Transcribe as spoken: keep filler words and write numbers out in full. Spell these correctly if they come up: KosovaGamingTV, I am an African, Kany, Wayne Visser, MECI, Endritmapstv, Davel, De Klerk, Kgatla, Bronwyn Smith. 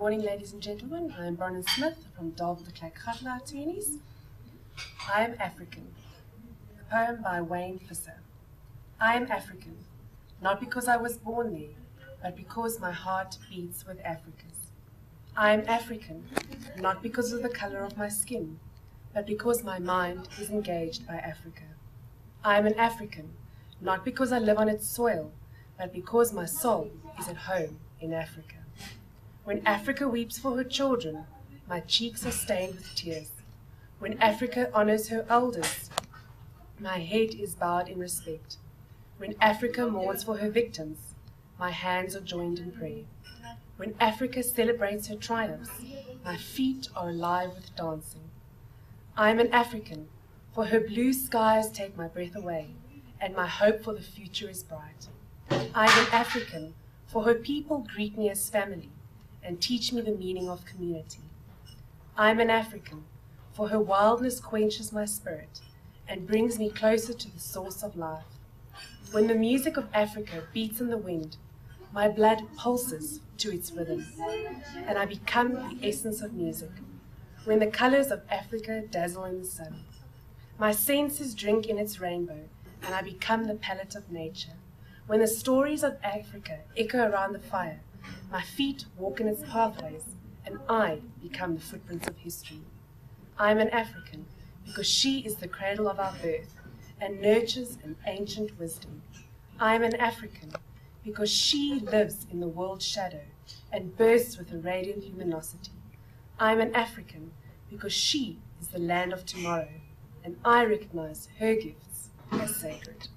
Morning, ladies and gentlemen. I am Bronwyn Smith from Davel, De Klerk, Kgatla attorneys. I am African, a poem by Wayne Visser. I am African, not because I was born there, but because my heart beats with Africa's. I am African, not because of the color of my skin, but because my mind is engaged by Africa. I am an African, not because I live on its soil, but because my soul is at home in Africa. When Africa weeps for her children, my cheeks are stained with tears. When Africa honors her elders, my head is bowed in respect. When Africa mourns for her victims, my hands are joined in prayer. When Africa celebrates her triumphs, my feet are alive with dancing. I am an African, for her blue skies take my breath away, and my hope for the future is bright. I am an African, for her people greet me as family, and teach me the meaning of community. I am an African, for her wildness quenches my spirit and brings me closer to the source of life. When the music of Africa beats in the wind, my blood pulses to its rhythm, and I become the essence of music. When the colors of Africa dazzle in the sun, my senses drink in its rainbow, and I become the palette of nature. When the stories of Africa echo around the fire, my feet walk in its pathways, and I become the footprints of history. I am an African because she is the cradle of our birth and nurtures an ancient wisdom. I am an African because she lives in the world's shadow and bursts with a radiant luminosity. I am an African because she is the land of tomorrow, and I recognize her gifts as sacred.